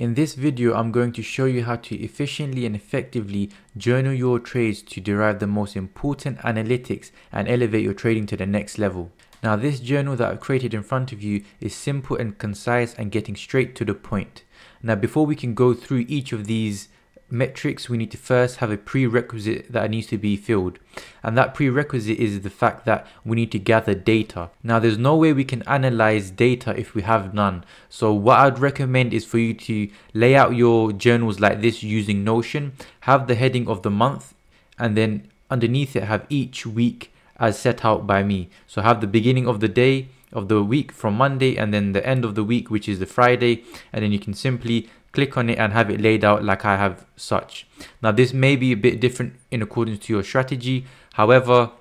In this video, I'm going to show you how to efficiently and effectively journal your trades to derive the most important analytics and elevate your trading to the next level. Now, this journal that I've created in front of you is simple and concise and getting straight to the point. Now, before we can go through each of these metrics, we need to first have a prerequisite that needs to be filled. And that prerequisite is the fact that we need to gather data. Now, there's no way we can analyze data if we have none. So what I'd recommend is for you to lay out your journals like this using Notion, have the heading of the month, and then underneath it have each week as set out by me. So have the beginning of the day, of the week from Monday, and then the end of the week, which is the Friday, and then you can simply click on it and have it laid out like I have such. Now, this may be a bit different in accordance to your strategy. However,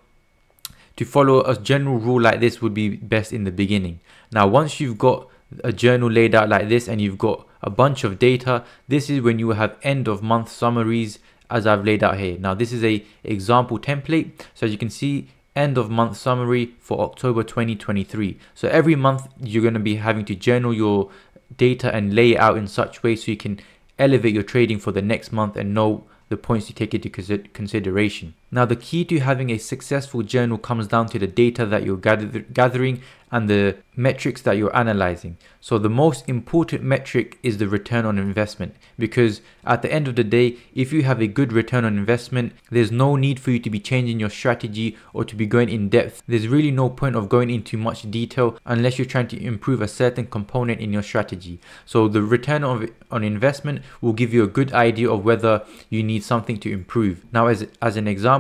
to follow a general rule like this would be best in the beginning. Now, once you've got a journal laid out like this and you've got a bunch of data, this is when you will have end of month summaries as I've laid out here. Now, this is a example template. So as you can see, end of month summary for October 2023. So every month you're going to be having to journal your data and lay it out in such way so you can elevate your trading for the next month and know the points to take into consideration. Now, the key to having a successful journal comes down to the data that you're gathering and the metrics that you're analyzing. So the most important metric is the return on investment, because at the end of the day, if you have a good return on investment, there's no need for you to be changing your strategy or to be going in depth. There's really no point of going into much detail unless you're trying to improve a certain component in your strategy. So the return on investment will give you a good idea of whether you need something to improve. Now, as an example,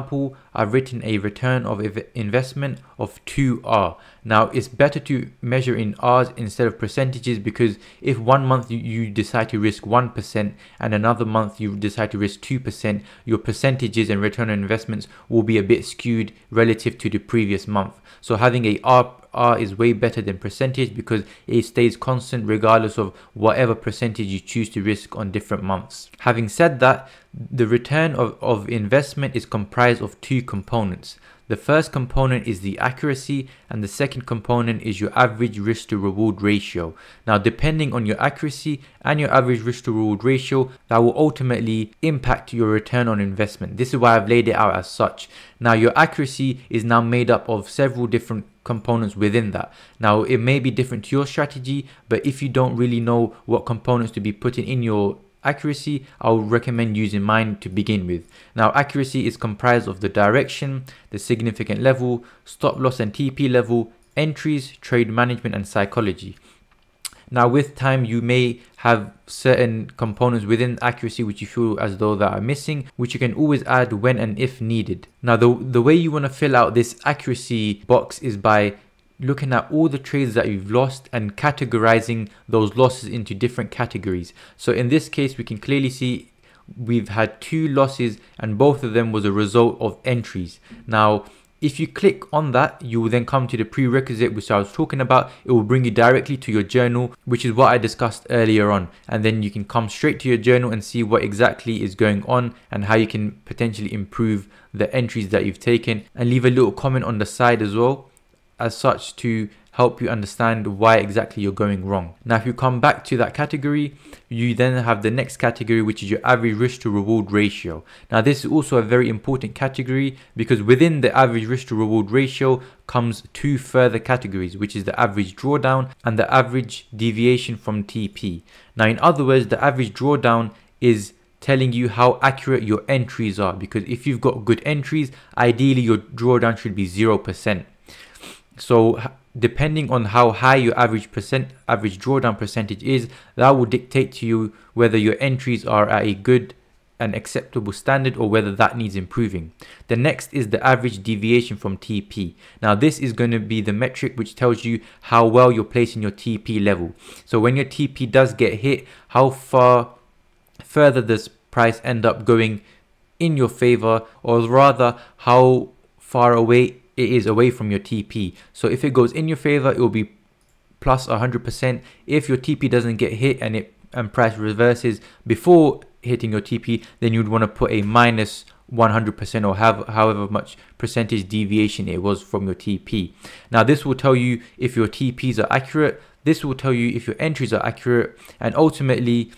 I've written a return of investment of 2R. Now, it's better to measure in R's instead of percentages, because if one month you decide to risk 1% and another month you decide to risk 2%, your percentages and return on investments will be a bit skewed relative to the previous month. So having a R is way better than percentage, because it stays constant regardless of whatever percentage you choose to risk on different months. Having said that, the return of investment is comprised of two components. The first component is the accuracy, and the second component is your average risk to reward ratio. Now, depending on your accuracy and your average risk to reward ratio, that will ultimately impact your return on investment. This is why I've laid it out as such. Now, your accuracy is now made up of several different components within that. Now, it may be different to your strategy, but if you don't really know what components to be putting in your accuracy, I would recommend using mine to begin with. Now, accuracy is comprised of the direction, the significant level, stop loss and TP level, entries, trade management, and psychology. Now, with time, you may have certain components within accuracy which you feel as though that are missing, which you can always add when and if needed. Now, the way you want to fill out this accuracy box is by looking at all the trades that you've lost and categorizing those losses into different categories. So in this case, we can clearly see we've had two losses and both of them was a result of entries. Now, if you click on that, you will then come to the prerequisite which I was talking about. It will bring you directly to your journal, which is what I discussed earlier on. And then you can come straight to your journal and see what exactly is going on and how you can potentially improve the entries that you've taken, and leave a little comment on the side as well, as such, to help you understand why exactly you're going wrong. Now, if you come back to that category, you then have the next category, which is your average risk to reward ratio. Now, this is also a very important category, because within the average risk to reward ratio comes two further categories, which is the average drawdown and the average deviation from TP. Now, in other words, the average drawdown is telling you how accurate your entries are, because if you've got good entries, ideally your drawdown should be 0%. So depending on how high your average drawdown percentage is, that will dictate to you whether your entries are at a good and acceptable standard or whether that needs improving. The next is the average deviation from TP. Now, this is going to be the metric which tells you how well you're placing your TP level. So when your TP does get hit, how far further does price end up going in your favor, or rather how far away it is away from your TP. So if it goes in your favor, it will be plus 100%. If your TP doesn't get hit and price reverses before hitting your TP, then you'd want to put a minus 100%, or have however much percentage deviation it was from your TP. Now, this will tell you if your TPs are accurate. This will tell you if your entries are accurate, and ultimately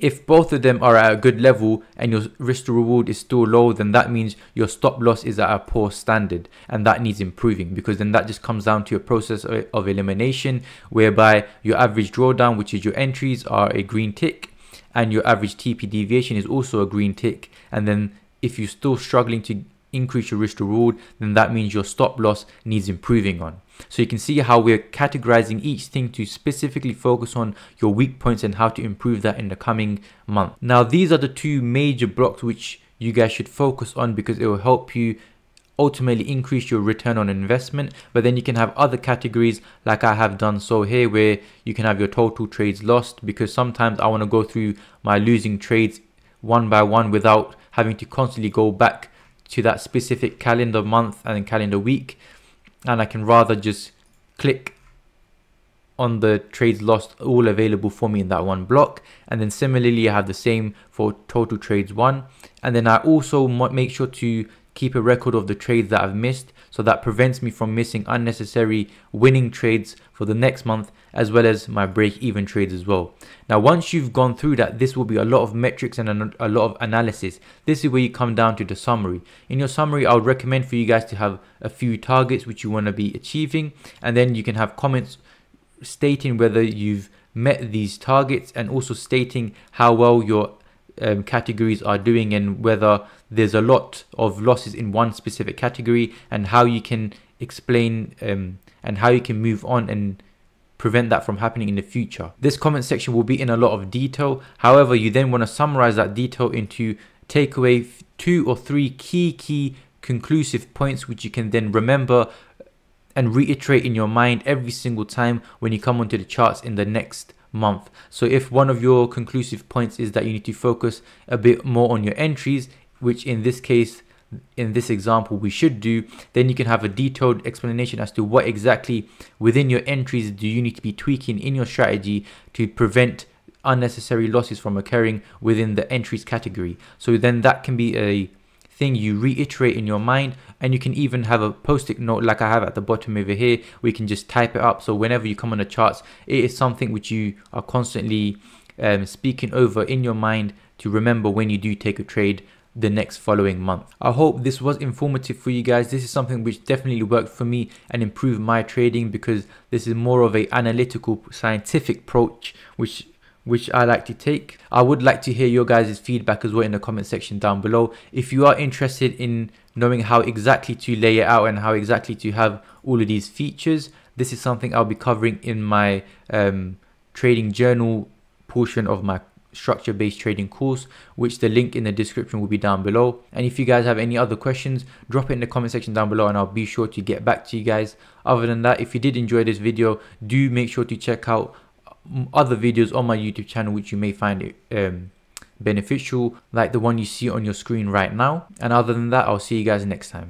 If both of them are at a good level and your risk to reward is still low, then that means your stop loss is at a poor standard, and that needs improving, because then that just comes down to your process of elimination, whereby your average drawdown, which is your entries, are a green tick, and your average TP deviation is also a green tick. And then if you're still struggling to increase your risk to reward, then that means your stop loss needs improving on. So you can see how we're categorizing each thing to specifically focus on your weak points and how to improve that in the coming month. Now, these are the two major blocks which you guys should focus on, because it will help you ultimately increase your return on investment. But then you can have other categories like I have done so here, where you can have your total trades lost, because sometimes I want to go through my losing trades one by one without having to constantly go back to that specific calendar month and calendar week, and I can rather just click on the trades lost all available for me in that one block. And then similarly I have the same for total trades one, and then I also make sure to keep a record of the trades that I've missed, so that prevents me from missing unnecessary winning trades for the next month, as well as my break-even trades as well. Now, once you've gone through that, this will be a lot of metrics and a lot of analysis. This is where you come down to the summary. In your summary, I would recommend for you guys to have a few targets which you want to be achieving, and then you can have comments stating whether you've met these targets, and also stating how well your categories are doing, and whether there's a lot of losses in one specific category, and how you can explain and how you can move on and prevent that from happening in the future. This comment section will be in a lot of detail. However, you then want to summarize that detail into take away 2 or 3 key conclusive points, which you can then remember and reiterate in your mind every single time when you come onto the charts in the next month. So if one of your conclusive points is that you need to focus a bit more on your entries, which in this case, in this example, we should do, then you can have a detailed explanation as to what exactly within your entries do you need to be tweaking in your strategy to prevent unnecessary losses from occurring within the entries category. So then that can be a thing you reiterate in your mind, and you can even have a post-it note like I have at the bottom over here. We can just type it up, so whenever you come on the charts, it is something which you are constantly speaking over in your mind to remember when you do take a trade the next following month. I hope this was informative for you guys. This is something which definitely worked for me and improved my trading, because this is more of a analytical scientific approach which I like to take. I would like to hear your guys' feedback as well in the comment section down below. If you are interested in knowing how exactly to lay it out and how exactly to have all of these features, this is something I'll be covering in my trading journal portion of my structure-based trading course, which the link in the description will be down below. And if you guys have any other questions, drop it in the comment section down below and I'll be sure to get back to you guys. Other than that, if you did enjoy this video, do make sure to check out other videos on my YouTube channel which you may find beneficial, like the one you see on your screen right now. And other than that, I'll see you guys next time.